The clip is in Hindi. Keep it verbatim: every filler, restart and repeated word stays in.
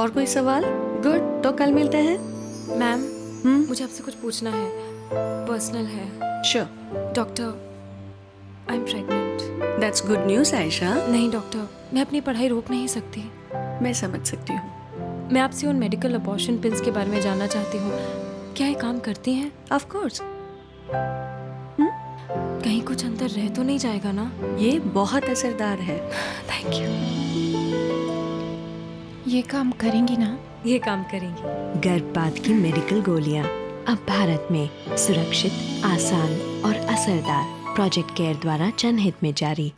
और कोई सवाल? गुड, तो कल मिलते हैं। मैम, हम्म मुझे आपसे कुछ पूछना है, पर्सनल है। Sure. Doctor, I am pregnant. That's good news Ayesha. नहीं डॉक्टर, मैं अपनी पढ़ाई रोक नहीं सकती। मैं समझ सकती हूँ। मैं आपसे उन मेडिकल अबॉर्शन पिल्स के बारे में जानना चाहती हूँ, क्या ये काम करती हैं? Of course. कहीं कुछ अंदर रह तो नहीं जाएगा ना? ये बहुत असरदार है। Thank you. ये काम करेंगी ना? ये काम करेंगी। गर्भपात की मेडिकल गोलियां अब भारत में सुरक्षित, आसान और असरदार, प्रोजेक्ट केयर द्वारा जनहित में जारी।